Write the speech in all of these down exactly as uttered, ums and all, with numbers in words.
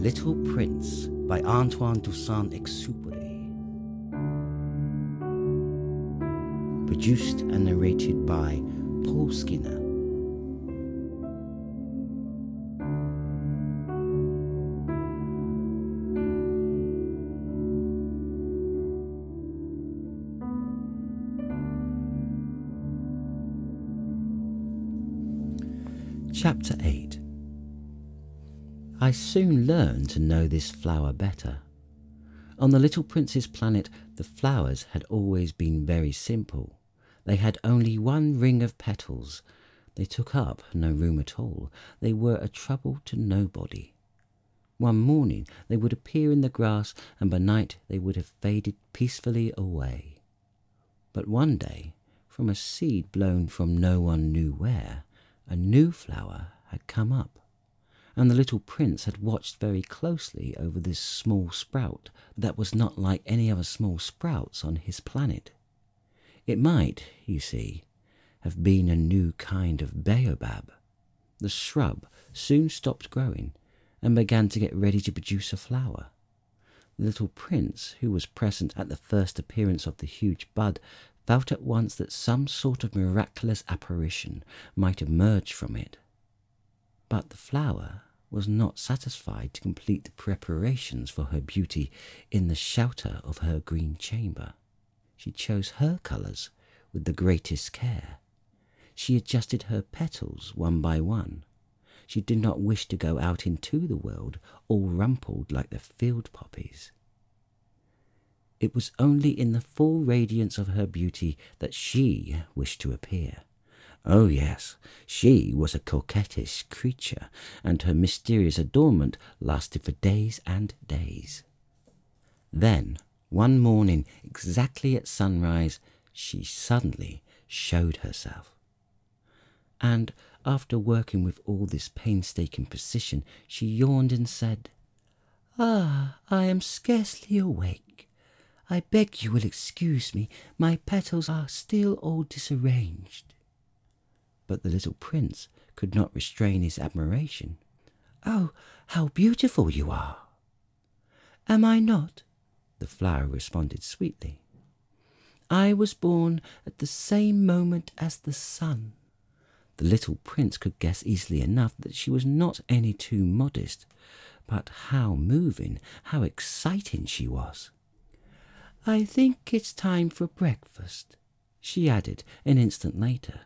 Little Prince by Antoine de Saint-Exupéry. Produced and narrated by Paul Skinner. Chapter eight. I soon learned to know this flower better. On the little prince's planet, the flowers had always been very simple. They had only one ring of petals. They took up no room at all. They were a trouble to nobody. One morning they would appear in the grass, and by night they would have faded peacefully away. But one day, from a seed blown from no one knew where, a new flower had come up. And the little prince had watched very closely over this small sprout that was not like any other small sprouts on his planet. It might, you see, have been a new kind of baobab. The shrub soon stopped growing and began to get ready to produce a flower. The little prince, who was present at the first appearance of the huge bud, felt at once that some sort of miraculous apparition might emerge from it. But the flower was not satisfied to complete the preparations for her beauty in the shelter of her green chamber. She chose her colours with the greatest care. She adjusted her petals one by one. She did not wish to go out into the world all rumpled like the field poppies. It was only in the full radiance of her beauty that she wished to appear. Oh yes, she was a coquettish creature, and her mysterious adornment lasted for days and days. Then, one morning, exactly at sunrise, she suddenly showed herself. And, after working with all this painstaking precision, she yawned and said, "Ah, I am scarcely awake. I beg you will excuse me, my petals are still all disarranged." But the little prince could not restrain his admiration. "Oh, how beautiful you are!" "Am I not?" the flower responded sweetly. "I was born at the same moment as the sun." The little prince could guess easily enough that she was not any too modest, but how moving, how exciting she was! "I think it's time for breakfast," she added an instant later.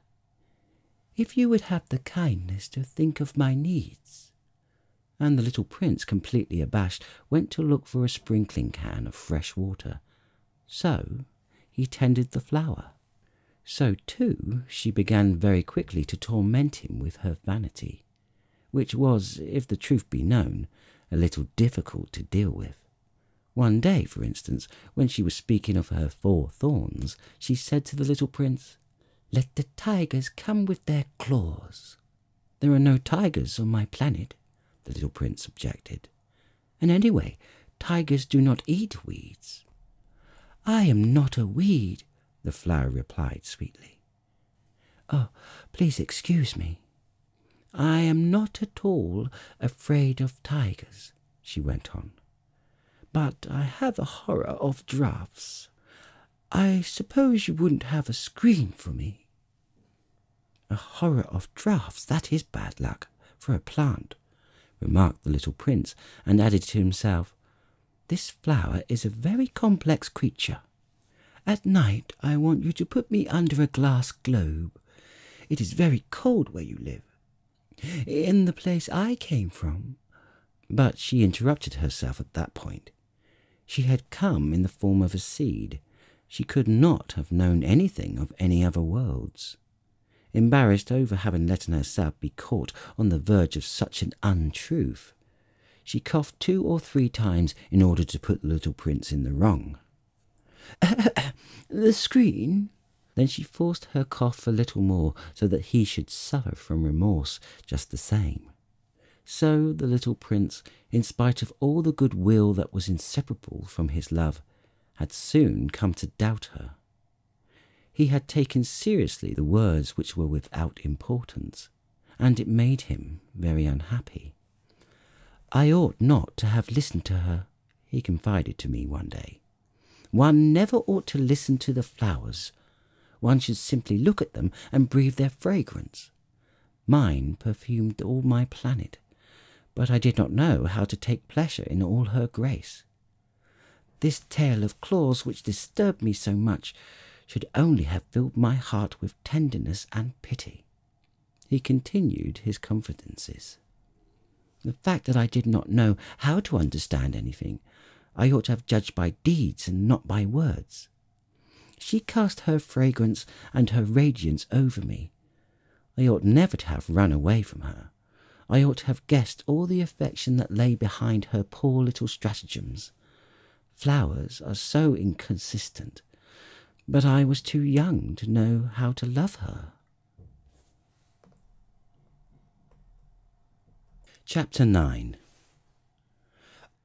"If you would have the kindness to think of my needs." And the little prince, completely abashed, went to look for a sprinkling can of fresh water. So he tended the flower. So, too, she began very quickly to torment him with her vanity, which was, if the truth be known, a little difficult to deal with. One day, for instance, when she was speaking of her four thorns, she said to the little prince, "Let the tigers come with their claws." "There are no tigers on my planet," the little prince objected. "And anyway, tigers do not eat weeds." "I am not a weed," the flower replied sweetly. "Oh, please excuse me." "I am not at all afraid of tigers," she went on, "but I have a horror of draughts. I suppose you wouldn't have a screen for me." "A horror of draughts, that is bad luck for a plant," remarked the little prince, and added to himself, "This flower is a very complex creature. At night I want you to put me under a glass globe. It is very cold where you live. In the place I came from—" But she interrupted herself at that point. She had come in the form of a seed. She could not have known anything of any other worlds. Embarrassed over having let herself be caught on the verge of such an untruth, she coughed two or three times in order to put the little prince in the wrong. "The screen?" Then she forced her cough a little more so that he should suffer from remorse just the same. So the little prince, in spite of all the good will that was inseparable from his love, had soon come to doubt her. He had taken seriously the words which were without importance, and it made him very unhappy. I ought not to have listened to her, he confided to me one day. One never ought to listen to the flowers. One should simply look at them and breathe their fragrance. Mine perfumed all my planet, but I did not know how to take pleasure in all her grace. This tale of claws which disturbed me so much should only have filled my heart with tenderness and pity. He continued his confidences. The fact that I did not know how to understand anything, I ought to have judged by deeds and not by words. She cast her fragrance and her radiance over me. I ought never to have run away from her. I ought to have guessed all the affection that lay behind her poor little stratagems. Flowers are so inconsistent, but I was too young to know how to love her. Chapter nine.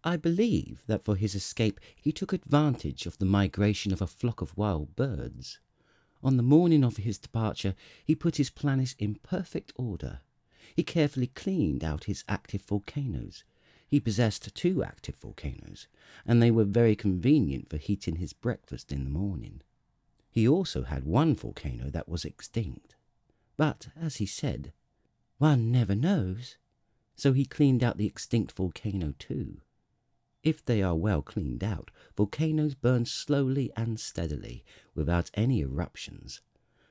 I believe that for his escape he took advantage of the migration of a flock of wild birds. On the morning of his departure he put his planet in perfect order. He carefully cleaned out his active volcanoes. He possessed two active volcanoes, and they were very convenient for heating his breakfast in the morning. He also had one volcano that was extinct. But, as he said, one never knows, so he cleaned out the extinct volcano too. If they are well cleaned out, volcanoes burn slowly and steadily, without any eruptions.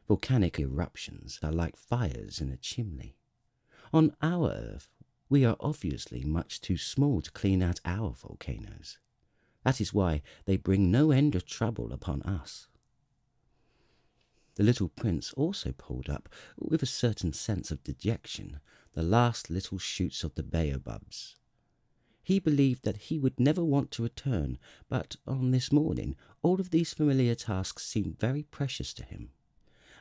Volcanic eruptions are like fires in a chimney. On our Earth, we are obviously much too small to clean out our volcanoes. That is why they bring no end of trouble upon us. The little prince also pulled up, with a certain sense of dejection, the last little shoots of the baobabs. He believed that he would never want to return, but on this morning all of these familiar tasks seemed very precious to him,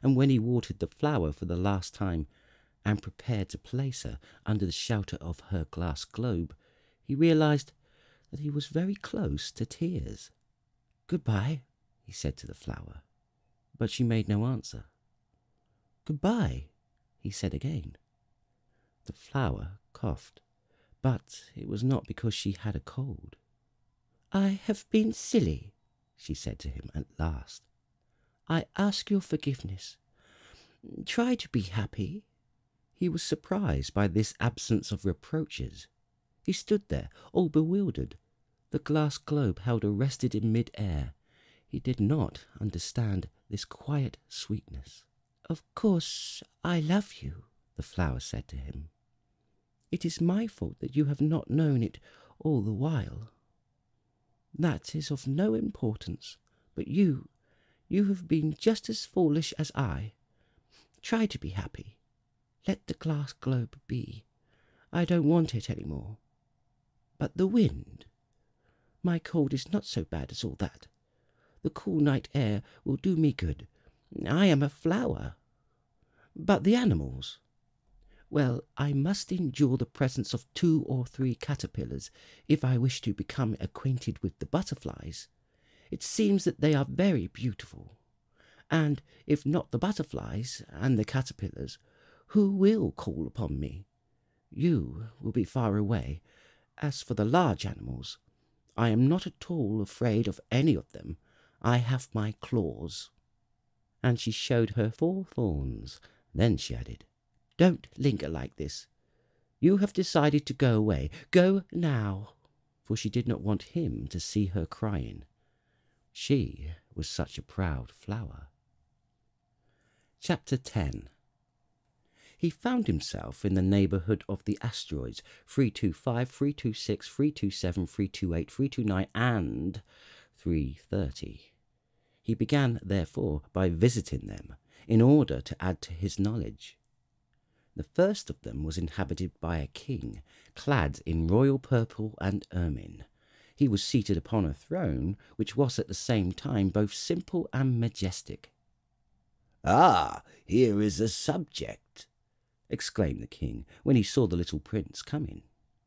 and when he watered the flower for the last time, and prepared to place her under the shelter of her glass globe, he realized that he was very close to tears. "Goodbye," he said to the flower, but she made no answer. "Goodbye," he said again. The flower coughed, but it was not because she had a cold. "I have been silly," she said to him at last. "I ask your forgiveness. Try to be happy." He was surprised by this absence of reproaches. He stood there, all bewildered. The glass globe held arrested in mid-air. He did not understand this quiet sweetness. "Of course I love you," the flower said to him. "It is my fault that you have not known it all the while. That is of no importance, but you, you have been just as foolish as I. Try to be happy. Let the glass globe be. I don't want it any more. But the wind. My cold is not so bad as all that. The cool night air will do me good. I am a flower. But the animals. Well, I must endure the presence of two or three caterpillars if I wish to become acquainted with the butterflies. It seems that they are very beautiful. And if not the butterflies and the caterpillars, who will call upon me? You will be far away. As for the large animals, I am not at all afraid of any of them. I have my claws." And she showed her four thorns. Then she added, "Don't linger like this. You have decided to go away. Go now." For she did not want him to see her crying. She was such a proud flower. Chapter ten. He found himself in the neighbourhood of the asteroids three two five, three two six, three two seven, three two eight, three two nine and three thirty. He began, therefore, by visiting them, in order to add to his knowledge. The first of them was inhabited by a king, clad in royal purple and ermine. He was seated upon a throne, which was at the same time both simple and majestic. "Ah, here is a subject!" exclaimed the king, when he saw the little prince coming.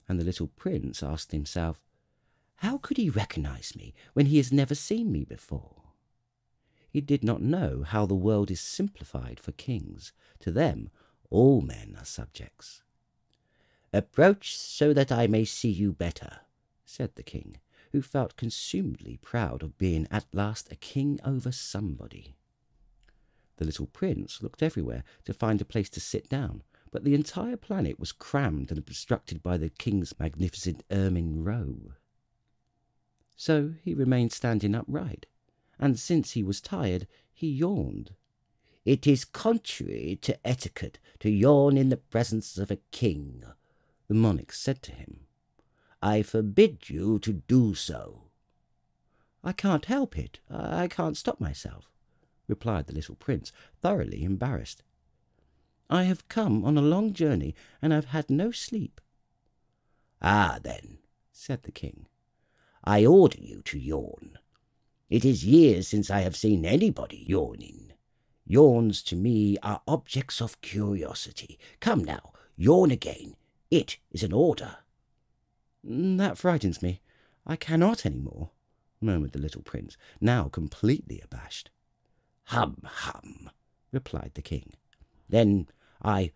And the little prince asked himself, "How could he recognize me when he has never seen me before?" He did not know how the world is simplified for kings. To them, all men are subjects. "Approach so that I may see you better," said the king, who felt consumedly proud of being at last a king over somebody. The little prince looked everywhere to find a place to sit down, but the entire planet was crammed and obstructed by the king's magnificent ermine robe. So he remained standing upright, and since he was tired, he yawned. "It is contrary to etiquette to yawn in the presence of a king," the monarch said to him. "I forbid you to do so." "I can't help it. I can't stop myself," replied the little prince, thoroughly embarrassed. "I have come on a long journey, and I've had no sleep." "Ah, then," said the king, "I order you to yawn. It is years since I have seen anybody yawning. Yawns to me are objects of curiosity. Come now, yawn again. It is an order." "That frightens me. I cannot any more," murmured the little prince, now completely abashed. "Hum, hum," replied the king. "Then I,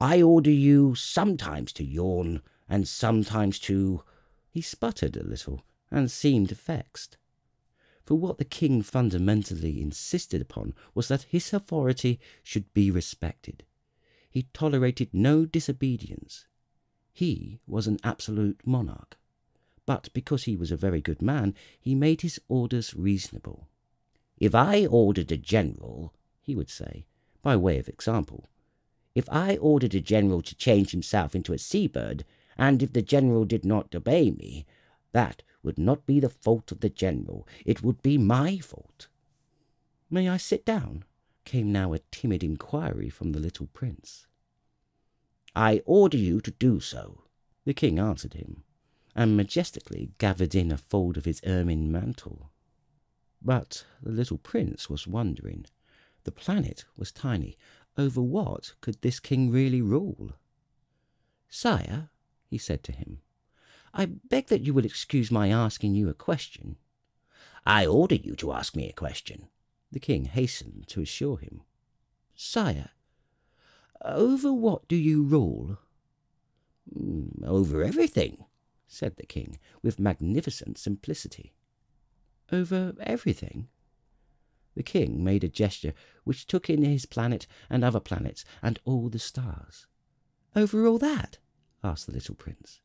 I order you sometimes to yawn, and sometimes to—" He sputtered a little, and seemed vexed. For what the king fundamentally insisted upon was that his authority should be respected. He tolerated no disobedience. He was an absolute monarch, but because he was a very good man, he made his orders reasonable. "If I ordered a general," he would say, by way of example, "if I ordered a general to change himself into a seabird, and if the general did not obey me, that would not be the fault of the general. It would be my fault." "May I sit down?" came now a timid inquiry from the little prince. "I order you to do so," the king answered him, and majestically gathered in a fold of his ermine mantle. But the little prince was wondering. The planet was tiny. Over what could this king really rule? "Sire," he said to him, "I beg that you will excuse my asking you a question." "I order you to ask me a question," the king hastened to assure him. "Sire, over what do you rule?" "Over everything," said the king, with magnificent simplicity. "Over everything?" The king made a gesture which took in his planet and other planets and all the stars. "Over all that?" asked the little prince.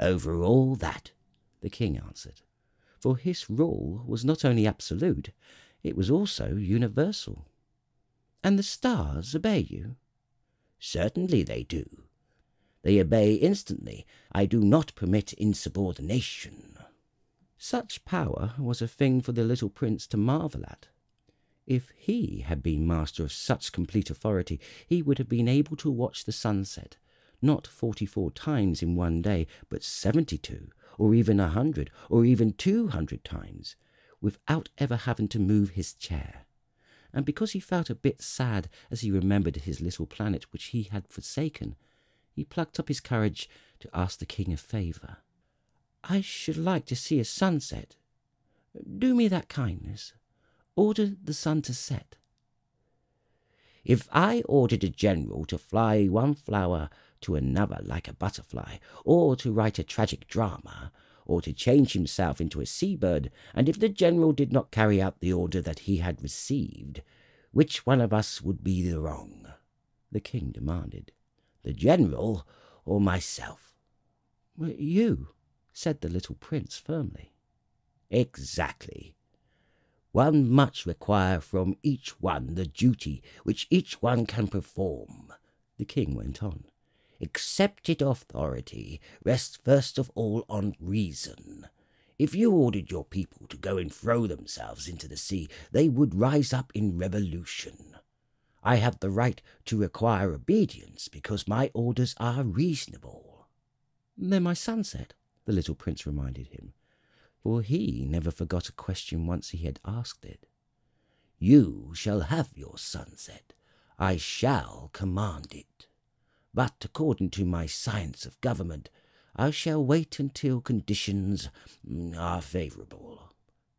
"Over all that," the king answered, for his rule was not only absolute, it was also universal. "And the stars obey you?" "Certainly they do. They obey instantly. I do not permit insubordination." Such power was a thing for the little prince to marvel at. If he had been master of such complete authority, he would have been able to watch the sunset, not forty-four times in one day, but seventy-two, or even a hundred, or even two hundred times, without ever having to move his chair. And because he felt a bit sad as he remembered his little planet which he had forsaken, he plucked up his courage to ask the king a favour. "I should like to see a sunset. Do me that kindness. Order the sun to set." "If I ordered a general to fly one flower to another like a butterfly, or to write a tragic drama, or to change himself into a seabird, and if the general did not carry out the order that he had received, which one of us would be the wrong?" the king demanded. "The general or myself?" "You," said the little prince firmly. "Exactly. One must require from each one the duty which each one can perform," the king went on. "Accepted authority rests first of all on reason. If you ordered your people to go and throw themselves into the sea, they would rise up in revolution. I have the right to require obedience because my orders are reasonable." "Then my sunset," the little prince reminded him, for he never forgot a question once he had asked it. "You shall have your sunset. I shall command it. But according to my science of government, I shall wait until conditions are favourable."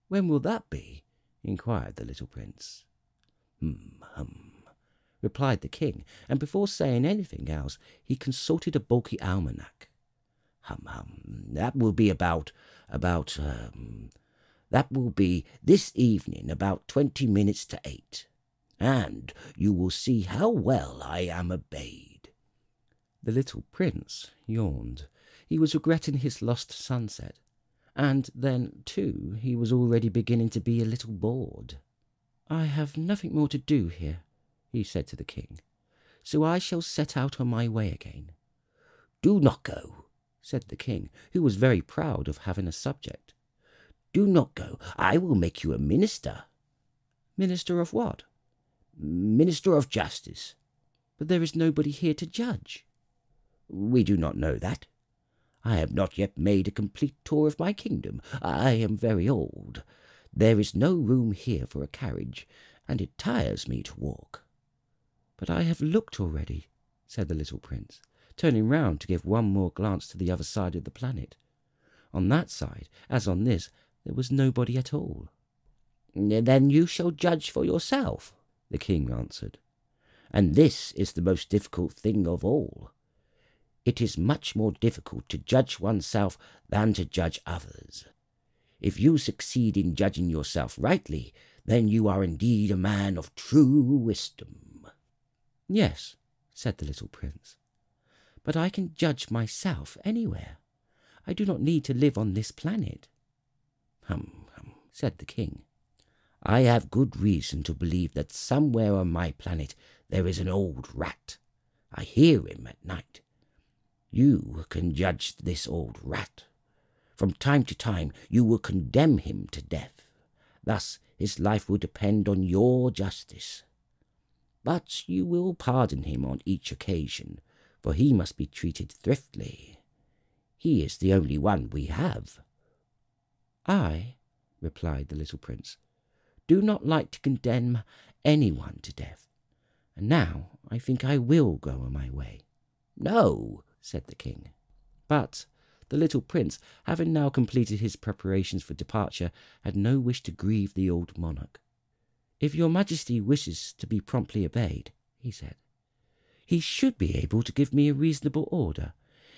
"When will that be?" inquired the little prince. "Hum, hum," replied the king, and before saying anything else, he consulted a bulky almanac. Hum, hum, that will be about, about, um, that will be this evening about twenty minutes to eight, and you will see how well I am obeyed. The little prince yawned. He was regretting his lost sunset, and then, too, he was already beginning to be a little bored. I have nothing more to do here, he said to the king, so I shall set out on my way again. Do not go, said the king, who was very proud of having a subject. Do not go. I will make you a minister. Minister of what? Minister of justice. But there is nobody here to judge. We do not know that. I have not yet made a complete tour of my kingdom. I am very old. There is no room here for a carriage, and it tires me to walk. But I have looked already, said the little prince, turning round to give one more glance to the other side of the planet. On that side, as on this, there was nobody at all. Then you shall judge for yourself, the king answered. And this is the most difficult thing of all. It is much more difficult to judge oneself than to judge others. If you succeed in judging yourself rightly, then you are indeed a man of true wisdom. Yes, said the little prince, but I can judge myself anywhere. I do not need to live on this planet. Hum, hum, said the king. I have good reason to believe that somewhere on my planet there is an old rat. I hear him at night. You can judge this old rat. From time to time you will condemn him to death. Thus his life will depend on your justice. But you will pardon him on each occasion, for he must be treated thriftily. He is the only one we have. I, replied the little prince, do not like to condemn anyone to death, and now I think I will go on my way. No, said the king. But the little prince, having now completed his preparations for departure, had no wish to grieve the old monarch. If your majesty wishes to be promptly obeyed, he said, he should be able to give me a reasonable order.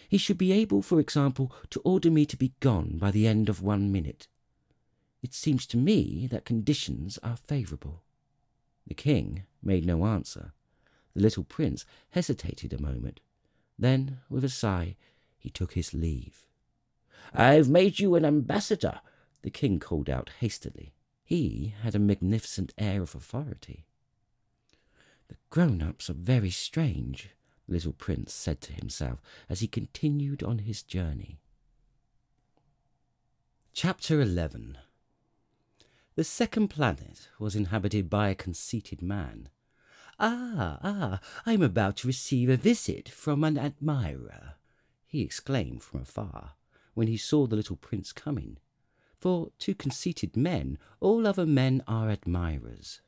He should be able, for example, to order me to be gone by the end of one minute. It seems to me that conditions are favourable. The king made no answer. The little prince hesitated a moment. Then, with a sigh, he took his leave. "I've made you an ambassador," the king called out hastily. He had a magnificent air of authority. The grown-ups are very strange, the little prince said to himself as he continued on his journey. Chapter eleven. The second planet was inhabited by a conceited man. "Ah, ah, I'm about to receive a visit from an admirer," he exclaimed from afar, when he saw the little prince coming. For to conceited men, all other men are admirers.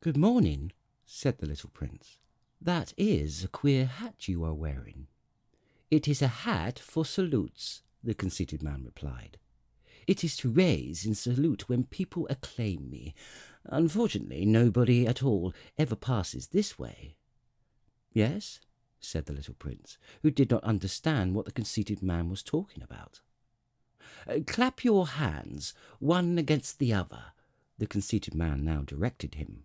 "Good morning," said the little prince. "That is a queer hat you are wearing." "It is a hat for salutes," the conceited man replied. "It is to raise in salute when people acclaim me. Unfortunately, nobody at all ever passes this way." "Yes," said the little prince, who did not understand what the conceited man was talking about. "Clap your hands, one against the other," the conceited man now directed him.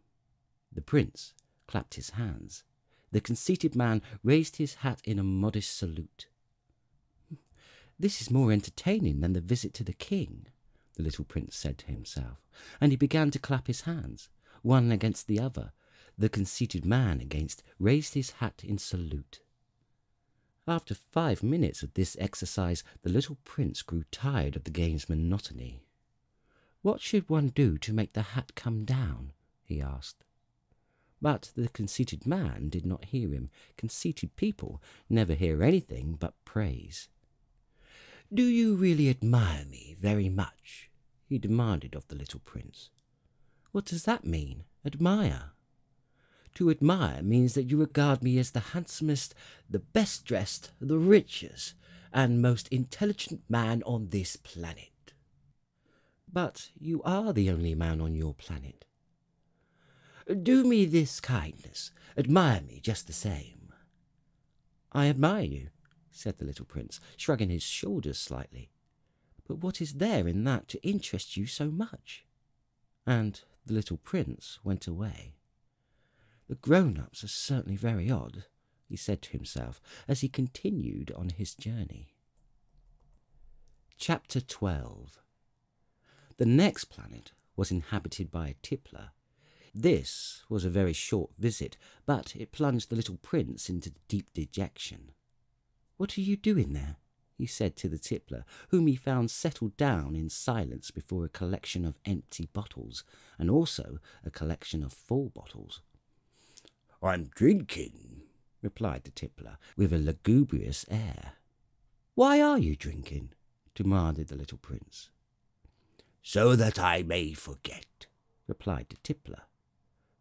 The prince clapped his hands. The conceited man raised his hat in a modest salute. "This is more entertaining than the visit to the king," the little prince said to himself, and he began to clap his hands, one against the other. The conceited man against raised his hat in salute. After five minutes of this exercise, the little prince grew tired of the game's monotony. "What should one do to make the hat come down?" he asked. But the conceited man did not hear him. Conceited people never hear anything but praise. "Do you really admire me very much?" he demanded of the little prince. "What does that mean, admire?" "To admire means that you regard me as the handsomest, the best dressed, the richest, and most intelligent man on this planet." "But you are the only man on your planet." Do me this kindness. Admire me just the same. I admire you, said the little prince, shrugging his shoulders slightly. But what is there in that to interest you so much? And the little prince went away. The grown-ups are certainly very odd, he said to himself, as he continued on his journey. Chapter twelve. The next planet was inhabited by a tippler. This was a very short visit, but it plunged the little prince into deep dejection. "What are you doing there?" he said to the tippler, whom he found settled down in silence before a collection of empty bottles, and also a collection of full bottles. "I'm drinking," replied the tippler, with a lugubrious air. "Why are you drinking?" demanded the little prince. "So that I may forget," replied the tippler.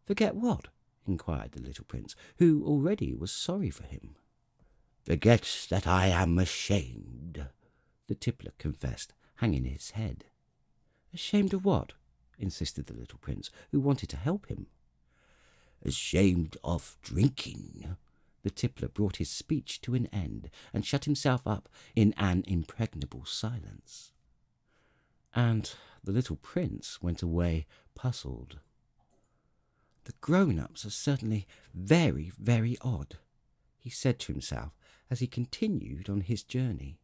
"Forget what?" inquired the little prince, who already was sorry for him. "Forget that I am ashamed," the tippler confessed, hanging his head. "Ashamed of what?" insisted the little prince, who wanted to help him. "Ashamed of drinking." The tippler brought his speech to an end and shut himself up in an impregnable silence. And the little prince went away puzzled. "The grown-ups are certainly very, very odd," he said to himself as he continued on his journey.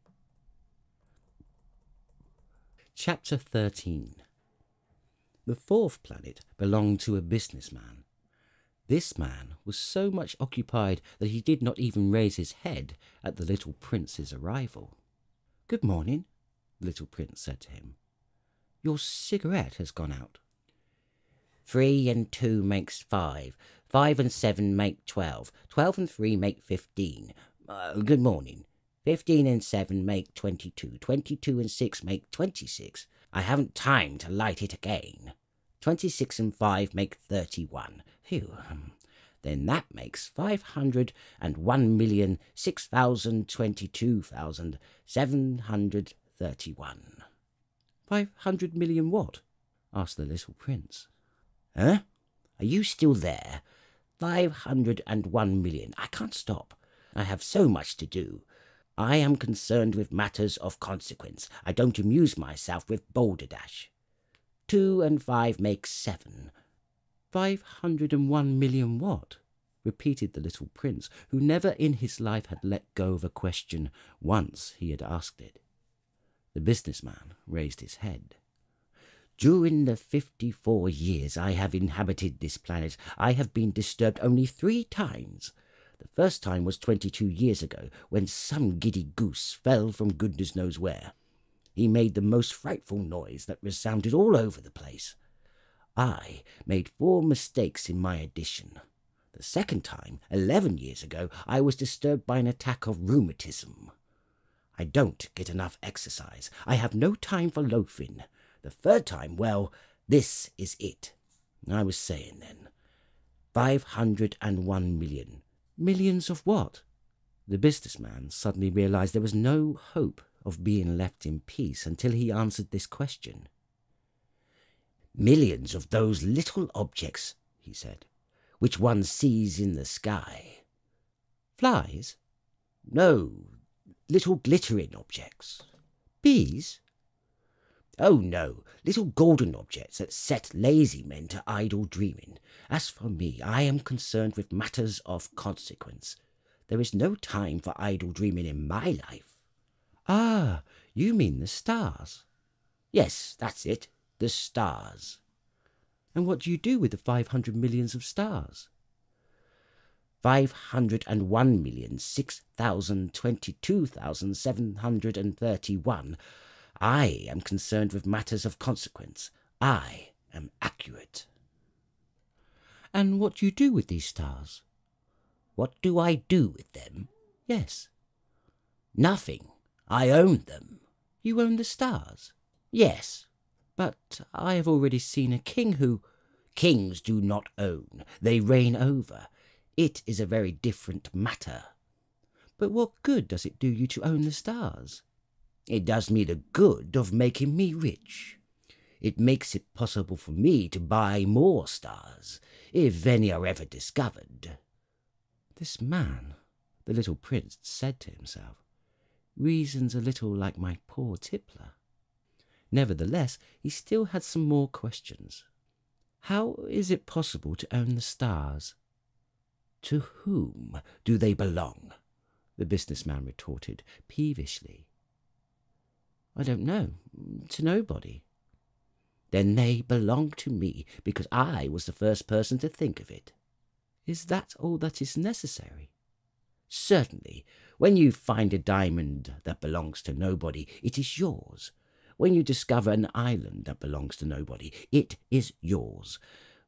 Chapter thirteen. The fourth planet belonged to a businessman. This man was so much occupied that he did not even raise his head at the little prince's arrival. "Good morning," the little prince said to him. "Your cigarette has gone out." "Three and two makes five. Five and seven make twelve. Twelve and three make fifteen. Uh, good morning. Fifteen and seven make twenty-two. Twenty-two and six make twenty-six. I haven't time to light it again. Twenty-six and five make thirty-one. Phew. Then that makes five hundred and one million six thousand twenty-two thousand seven hundred thirty-one. Five hundred million what? Asked the little prince. Huh? Are you still there? Five hundred and one million. I can't stop. I have so much to do. I am concerned with matters of consequence. I don't amuse myself with balderdash. Two and five make seven. Five hundred and one million what? Repeated the little prince, who never in his life had let go of a question once he had asked it. The businessman raised his head. "During the fifty-four years I have inhabited this planet, I have been disturbed only three times. The first time was twenty-two years ago, when some giddy goose fell from goodness knows where. He made the most frightful noise that resounded all over the place. I made four mistakes in my addition. The second time, eleven years ago, I was disturbed by an attack of rheumatism. I don't get enough exercise. I have no time for loafing. The third time, well, this is it. I was saying then. Five hundred and one million." "Millions of what?" The businessman suddenly realized there was no hope of being left in peace until he answered this question. "Millions of those little objects," he said, "which one sees in the sky." "Flies?" "No, little glittering objects." "Bees?" "Oh no, little golden objects that set lazy men to idle dreaming. As for me, I am concerned with matters of consequence. There is no time for idle dreaming in my life." "Ah, you mean the stars?" "Yes, that's it, the stars." "And what do you do with the five hundred millions of stars?" Five hundred and one million six thousand twenty-two thousand seven hundred and thirty-one. I am concerned with matters of consequence. I am accurate." "And what do you do with these stars?" "What do I do with them?" "Yes." "Nothing. I own them." "You own the stars?" "Yes." "But I have already seen a king who—" "Kings do not own. They reign over. It is a very different matter." "But what good does it do you to own the stars?" "It does me the good of making me rich. it makes it possible for me to buy more stars, if any are ever discovered. This man, the little prince said to himself, reasons a little like my poor tippler. Nevertheless, he still had some more questions. How is it possible to own the stars? To whom do they belong? The businessman retorted peevishly. I don't know. To nobody. Then they belong to me, because I was the first person to think of it. Is that all that is necessary? Certainly. When you find a diamond that belongs to nobody, it is yours. When you discover an island that belongs to nobody, it is yours.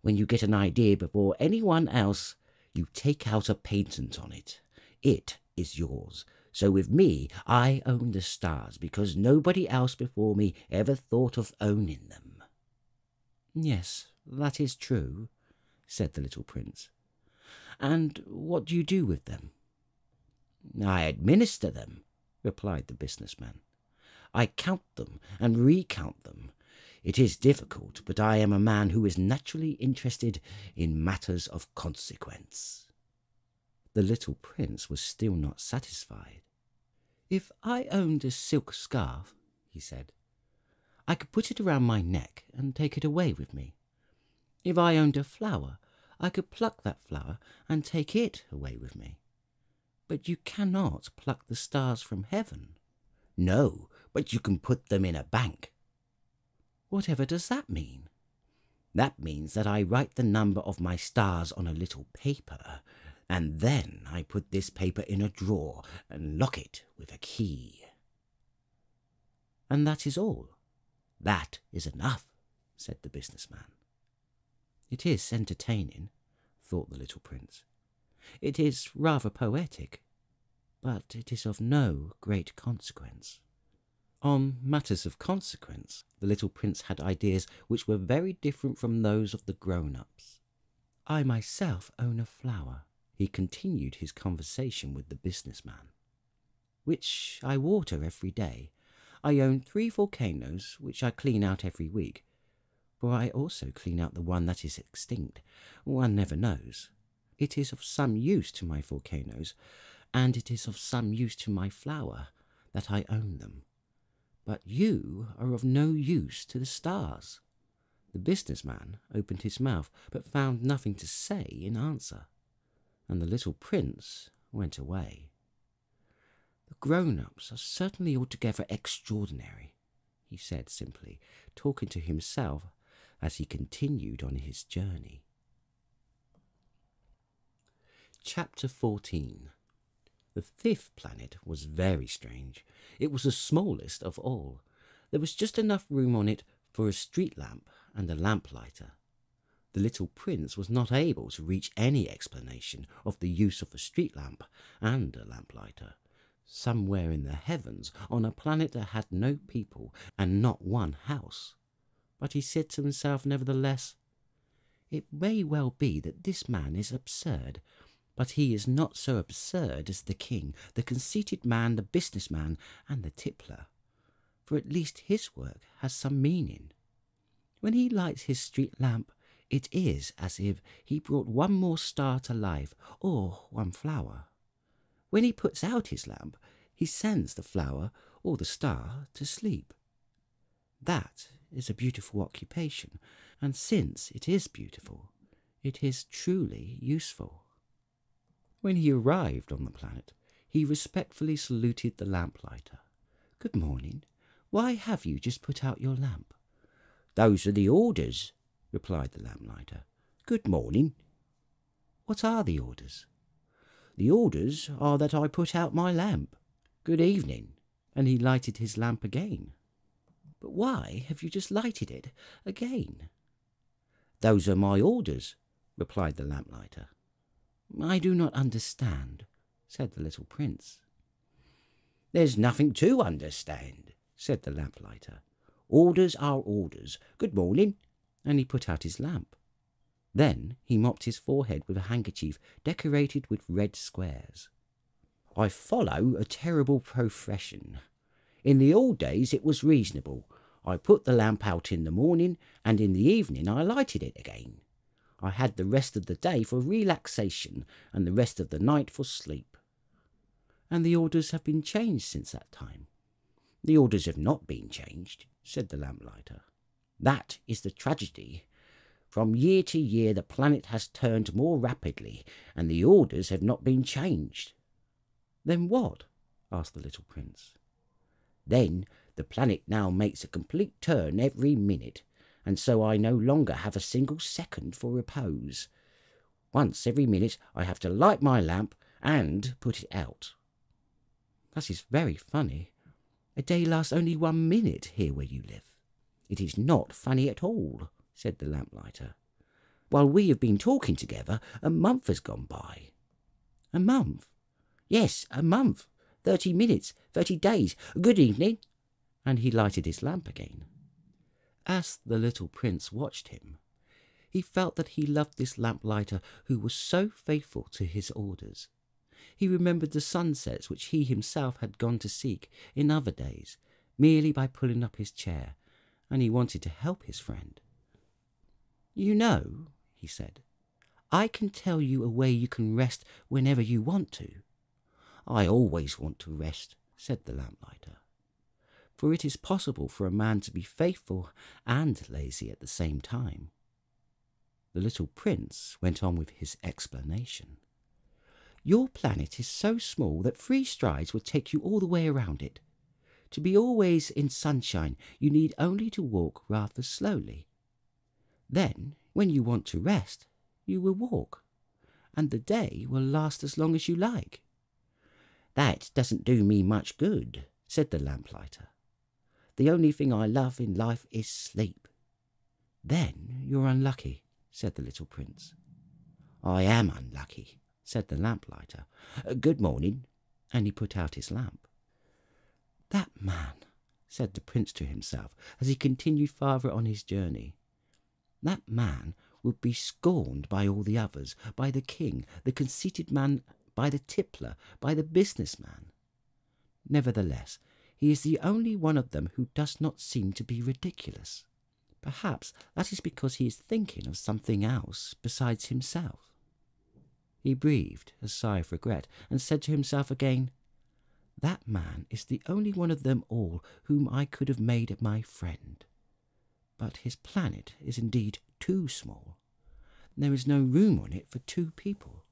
When you get an idea before anyone else, you take out a patent on it. It is yours. So with me, I own the stars, because nobody else before me ever thought of owning them. Yes, that is true, said the little prince. And what do you do with them? I administer them, replied the businessman. I count them and recount them. It is difficult, but I am a man who is naturally interested in matters of consequence. The little prince was still not satisfied. If I owned a silk scarf, he said, I could put it around my neck and take it away with me. If I owned a flower, I could pluck that flower and take it away with me. But you cannot pluck the stars from heaven. No, but you can put them in a bank. Whatever does that mean? That means that I write the number of my stars on a little paper, and then I put this paper in a drawer and lock it with a key. And that is all. That is enough, said the businessman. It is entertaining, thought the little prince. It is rather poetic, but it is of no great consequence. On matters of consequence, the little prince had ideas which were very different from those of the grown-ups. I myself own a flower, he continued his conversation with the businessman, which I water every day. I own three volcanoes, which I clean out every week, for I also clean out the one that is extinct. One never knows. It is of some use to my volcanoes, and it is of some use to my flower, that I own them. But you are of no use to the stars. The businessman opened his mouth, but found nothing to say in answer, and the little prince went away. The grown-ups are certainly altogether extraordinary, he said simply, talking to himself as he continued on his journey. Chapter fourteen. The fifth planet was very strange. It was the smallest of all. There was just enough room on it for a street lamp and a lamplighter. The little prince was not able to reach any explanation of the use of a street lamp and a lamplighter. Somewhere in the heavens, on a planet that had no people and not one house. But he said to himself nevertheless, it may well be that this man is absurd, but he is not so absurd as the king, the conceited man, the businessman, and the tippler, for at least his work has some meaning. When he lights his street lamp, it is as if he brought one more star to life, or one flower. When he puts out his lamp, he sends the flower or the star to sleep. That is a beautiful occupation, and since it is beautiful, it is truly useful. When he arrived on the planet, he respectfully saluted the lamplighter. Good morning. Why have you just put out your lamp? Those are the orders, replied the lamplighter. Good morning. What are the orders? The orders are that I put out my lamp. Good evening. And he lighted his lamp again. But why have you just lighted it again? Those are my orders, replied the lamplighter. I do not understand, said the little prince. There's nothing to understand, said the lamplighter. Orders are orders. Good morning. And he put out his lamp. Then he mopped his forehead with a handkerchief decorated with red squares. I follow a terrible profession. In the old days it was reasonable. I put the lamp out in the morning, and in the evening I lighted it again. I had the rest of the day for relaxation, and the rest of the night for sleep. And the orders have been changed since that time. The orders have not been changed, said the lamplighter. That is the tragedy. From year to year the planet has turned more rapidly, and the orders have not been changed. Then what? Asked the little prince. Then the planet now makes a complete turn every minute, and so I no longer have a single second for repose. Once every minute I have to light my lamp and put it out. That is very funny. A day lasts only one minute here where you live. It is not funny at all, said the lamplighter. While we have been talking together, a month has gone by. A month? Yes, a month. Thirty minutes, thirty days. Good evening. And he lighted his lamp again. As the little prince watched him, he felt that he loved this lamplighter who was so faithful to his orders. He remembered the sunsets which he himself had gone to seek in other days, merely by pulling up his chair, and he wanted to help his friend. You know, he said, I can tell you a way you can rest whenever you want to. I always want to rest, said the lamplighter. For it is possible for a man to be faithful and lazy at the same time. The little prince went on with his explanation. Your planet is so small that three strides would take you all the way around it. To be always in sunshine, you need only to walk rather slowly. Then, when you want to rest, you will walk, and the day will last as long as you like. That doesn't do me much good, said the lamplighter. The only thing I love in life is sleep. Then you're unlucky, said the little prince. I am unlucky, said the lamplighter. Good morning, and he put out his lamp. That man, said the prince to himself, as he continued farther on his journey, that man would be scorned by all the others, by the king, the conceited man, by the tippler, by the businessman. Nevertheless, he is the only one of them who does not seem to be ridiculous. Perhaps that is because he is thinking of something else besides himself. He breathed a sigh of regret and said to himself again, That man is the only one of them all whom I could have made my friend. But his planet is indeed too small. There is no room on it for two people.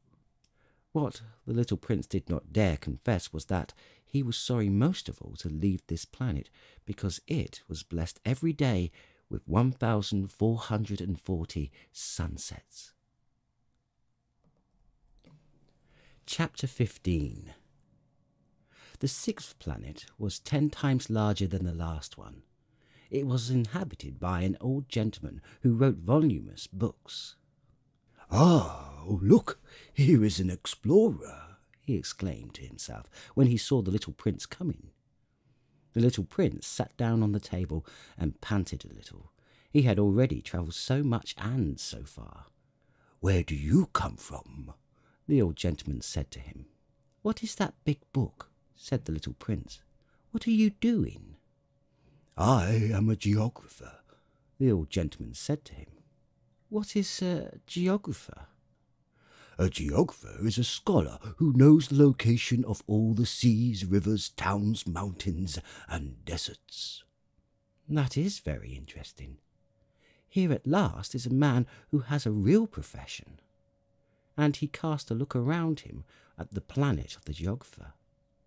What the little prince did not dare confess was that he was sorry most of all to leave this planet, because it was blessed every day with one thousand four hundred forty sunsets. Chapter fifteen. The sixth planet was ten times larger than the last one. It was inhabited by an old gentleman who wrote voluminous books. "Oh, look, here is an explorer!" he exclaimed to himself when he saw the little prince coming. The little prince sat down on the table and panted a little. He had already travelled so much and so far. "Where do you come from?" the old gentleman said to him. "What is that big book?" said the little prince. "What are you doing?" "I am a geographer," the old gentleman said to him. "What is a geographer?" "A geographer is a scholar who knows the location of all the seas, rivers, towns, mountains, and deserts." "That is very interesting. Here at last is a man who has a real profession." And he cast a look around him at the planet of the geographer.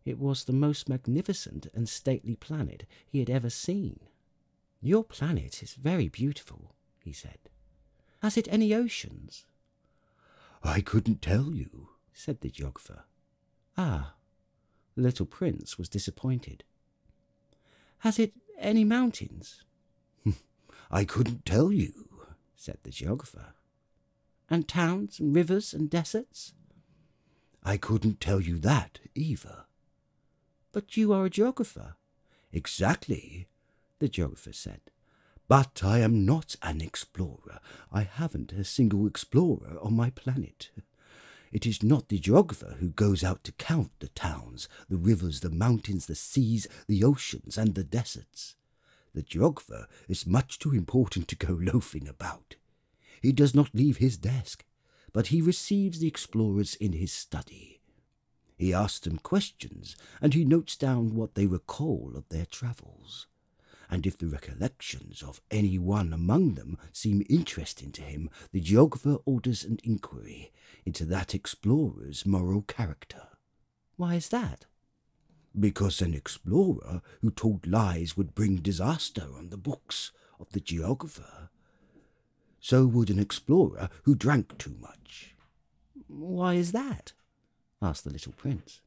It was the most magnificent and stately planet he had ever seen. "Your planet is very beautiful," he said. "Has it any oceans?" "I couldn't tell you," said the geographer. "Ah." The little prince was disappointed. "Has it any mountains?" "I couldn't tell you," said the geographer. "And towns and rivers and deserts?" "I couldn't tell you that either." "But you are a geographer." "Exactly," the geographer said. "But I am not an explorer. I haven't a single explorer on my planet. It is not the geographer who goes out to count the towns, the rivers, the mountains, the seas, the oceans, and the deserts. The geographer is much too important to go loafing about. He does not leave his desk, but he receives the explorers in his study. He asks them questions, and he notes down what they recall of their travels. And if the recollections of any one among them seem interesting to him, the geographer orders an inquiry into that explorer's moral character. Why is that? Because an explorer who told lies would bring disaster on the books of the geographer. So would an explorer who drank too much. Why is that? Asked the little prince.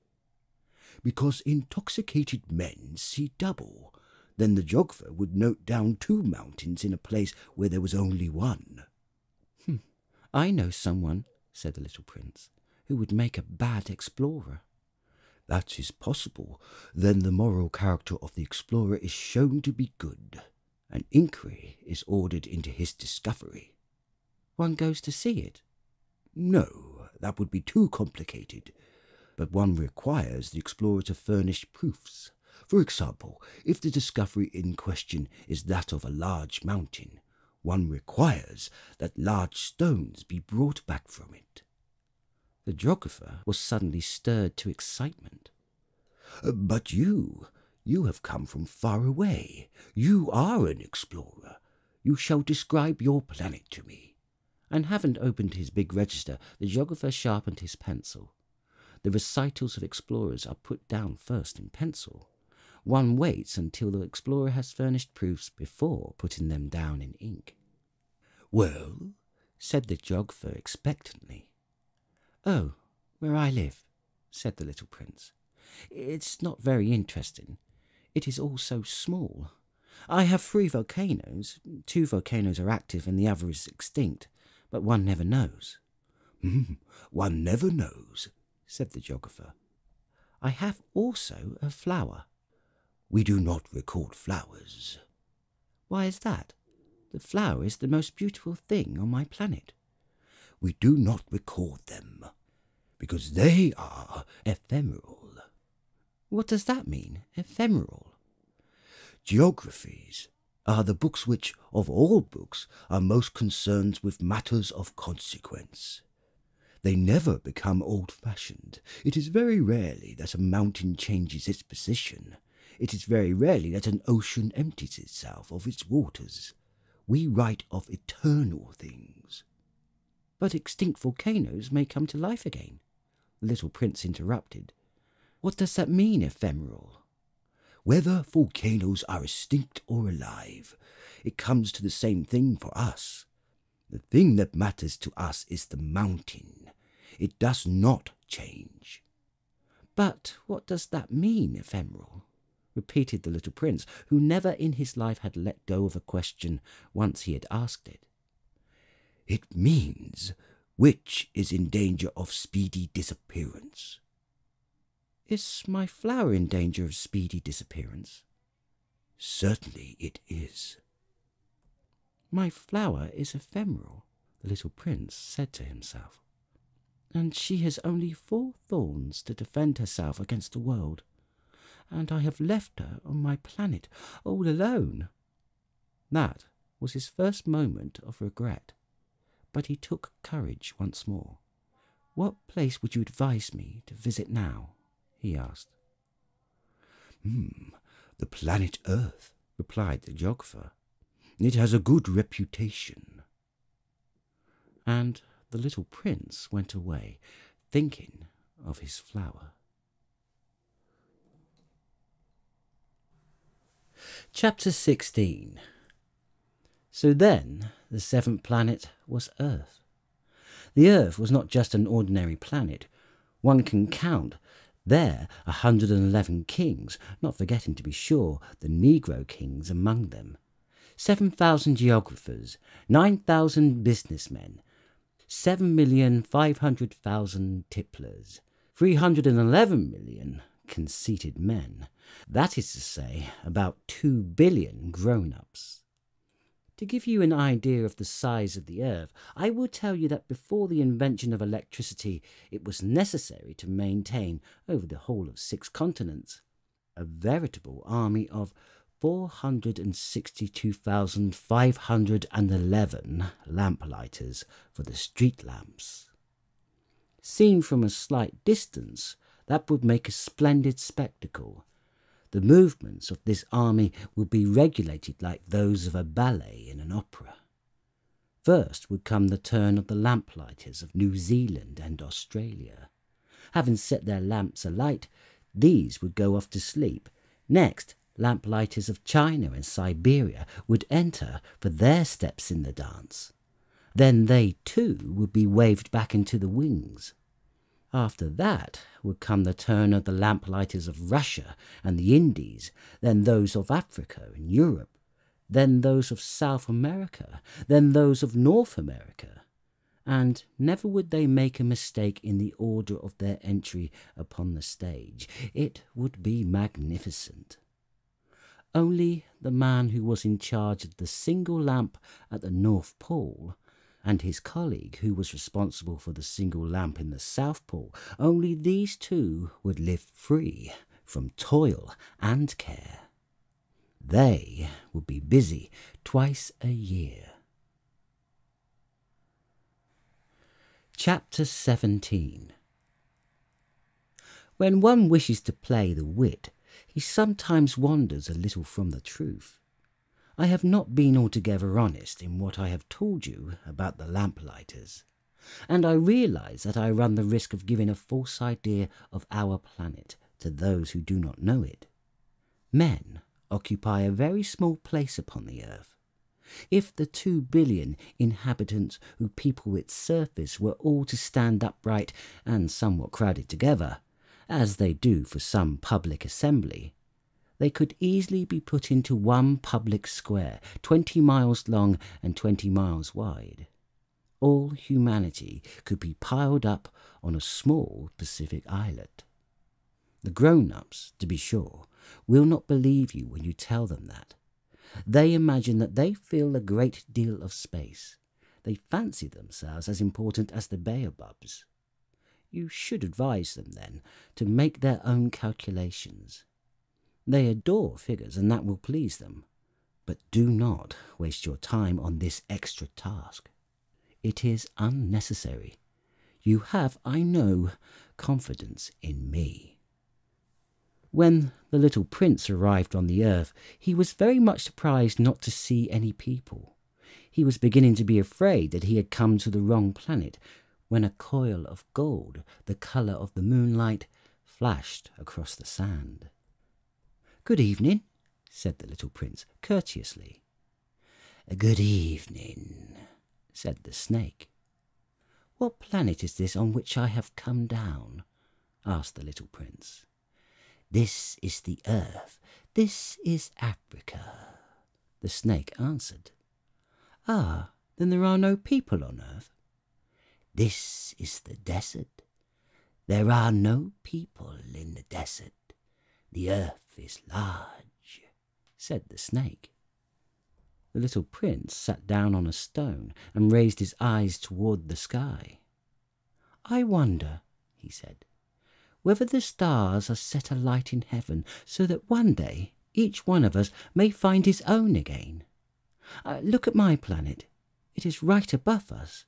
Because intoxicated men see double. Then the geographer would note down two mountains in a place where there was only one. Hm, I know someone, said the little prince, who would make a bad explorer. That is possible. Then the moral character of the explorer is shown to be good. An inquiry is ordered into his discovery. One goes to see it? No, that would be too complicated. But one requires the explorer to furnish proofs. For example, if the discovery in question is that of a large mountain, one requires that large stones be brought back from it. The geographer was suddenly stirred to excitement. But you, you have come from far away. You are an explorer. You shall describe your planet to me. And having opened his big register, the geographer sharpened his pencil. The recitals of explorers are put down first in pencil. One waits until the explorer has furnished proofs before putting them down in ink. Well, said the geographer expectantly. Oh, where I live, said the little prince. It's not very interesting. It is all so small. I have three volcanoes. Two volcanoes are active and the other is extinct, but one never knows. Mm, one never knows, said the geographer. I have also a flower. We do not record flowers. Why is that? The flower is the most beautiful thing on my planet. We do not record them, because they are ephemeral. What does that mean, ephemeral? Geographies are the books which, of all books, are most concerned with matters of consequence. They never become old-fashioned. It is very rarely that a mountain changes its position. It is very rarely that an ocean empties itself of its waters. We write of eternal things. But extinct volcanoes may come to life again, the little prince interrupted. What does that mean, ephemeral? Whether volcanoes are extinct or alive, it comes to the same thing for us. The thing that matters to us is the mountain. It does not change. But what does that mean, ephemeral? Repeated the little prince, who never in his life had let go of a question once he had asked it. It means which is in danger of speedy disappearance. Is my flower in danger of speedy disappearance? Certainly it is. My flower is ephemeral, the little prince said to himself, and she has only four thorns to defend herself against the world. And I have left her on my planet, all alone. That was his first moment of regret, but he took courage once more. What place would you advise me to visit now? He asked. Hmm, the planet Earth, replied the geographer. It has a good reputation. And the little prince went away, thinking of his flower. Chapter sixteen. So then, the seventh planet was Earth. The Earth was not just an ordinary planet. One can count there a hundred and eleven kings, not forgetting to be sure the Negro kings among them, seven thousand geographers, nine thousand businessmen, seven million five hundred thousand tipplers, three hundred and eleven million conceited men, that is to say, about two billion grown-ups. To give you an idea of the size of the Earth, I will tell you that before the invention of electricity, it was necessary to maintain, over the whole of six continents, a veritable army of four hundred sixty-two thousand five hundred eleven lamplighters for the street lamps. Seen from a slight distance, that would make a splendid spectacle. The movements of this army would be regulated like those of a ballet in an opera. First would come the turn of the lamplighters of New Zealand and Australia. Having set their lamps alight, these would go off to sleep. Next, lamplighters of China and Siberia would enter for their steps in the dance. Then they too would be waved back into the wings. After that would come the turn of the lamplighters of Russia and the Indies, then those of Africa and Europe, then those of South America, then those of North America. And never would they make a mistake in the order of their entry upon the stage. It would be magnificent. Only the man who was in charge of the single lamp at the North Pole and his colleague who was responsible for the single lamp in the South Pole, only these two would live free from toil and care. They would be busy twice a year. Chapter seventeen. When one wishes to play the wit, he sometimes wanders a little from the truth. I have not been altogether honest in what I have told you about the lamplighters, and I realise that I run the risk of giving a false idea of our planet to those who do not know it. Men occupy a very small place upon the earth. If the two billion inhabitants who people its surface were all to stand upright and somewhat crowded together, as they do for some public assembly, they could easily be put into one public square, twenty miles long and twenty miles wide. All humanity could be piled up on a small Pacific islet. The grown-ups, to be sure, will not believe you when you tell them that. They imagine that they fill a great deal of space. They fancy themselves as important as the baobabs. You should advise them, then, to make their own calculations. They adore figures, and that will please them. But do not waste your time on this extra task. It is unnecessary. You have, I know, confidence in me. When the little prince arrived on the earth, he was very much surprised not to see any people. He was beginning to be afraid that he had come to the wrong planet, when a coil of gold, the colour of the moonlight, flashed across the sand. "Good evening," said the little prince, courteously. "Good evening," said the snake. "What planet is this on which I have come down?" asked the little prince. "This is the Earth. This is Africa," the snake answered. "Ah, then there are no people on Earth?" "This is the desert. There are no people in the desert. The Earth is large," said the snake. The little prince sat down on a stone and raised his eyes toward the sky. "I wonder," he said, "whether the stars are set alight in heaven so that one day each one of us may find his own again. Uh, look at my planet. It is right above us.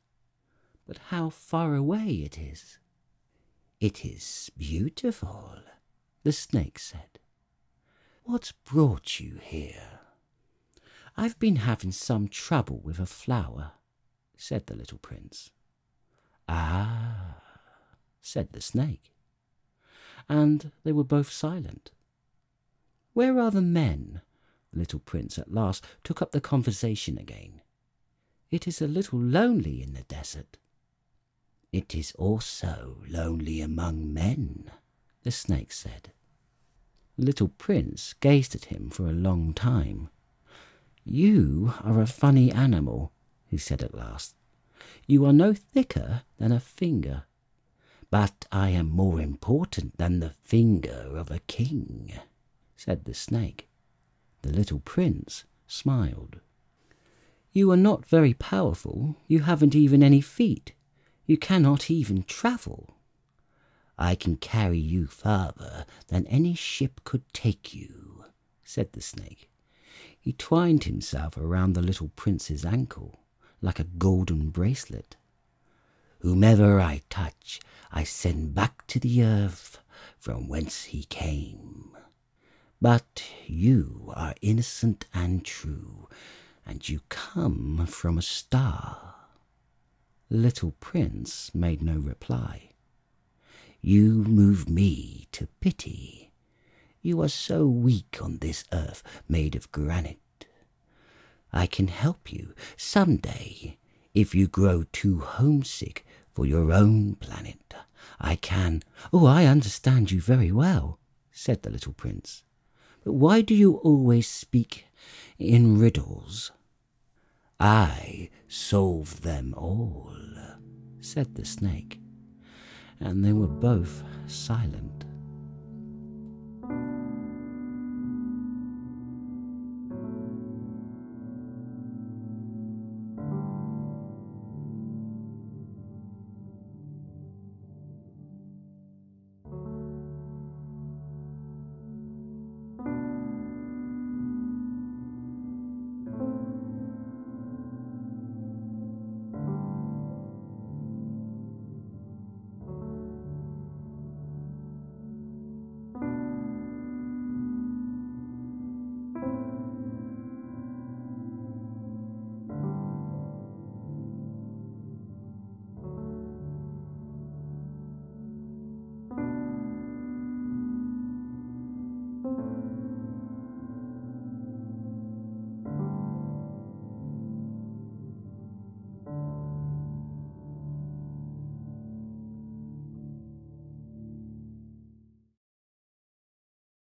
But how far away it is." "It is beautiful," the snake said. "What brought you here?" "I've been having some trouble with a flower," said the little prince. "Ah," said the snake. And they were both silent. "Where are the men?" The little prince at last took up the conversation again. "It is a little lonely in the desert." "It is also lonely among men," the snake said. The little prince gazed at him for a long time. "You are a funny animal," he said at last. "You are no thicker than a finger." "But I am more important than the finger of a king," said the snake. The little prince smiled. "You are not very powerful. You haven't even any feet. You cannot even travel." "I can carry you farther than any ship could take you," said the snake. He twined himself around the little prince's ankle like a golden bracelet. Whomever I touch, I send back to the earth from whence he came. But you are innocent and true, and you come from a star. Little Prince made no reply. You move me to pity. You are so weak on this earth made of granite. I can help you some day. If you grow too homesick for your own planet, I can. Oh, I understand you very well, said the little prince. But why do you always speak in riddles? I solve them all, said the snake, and they were both silent.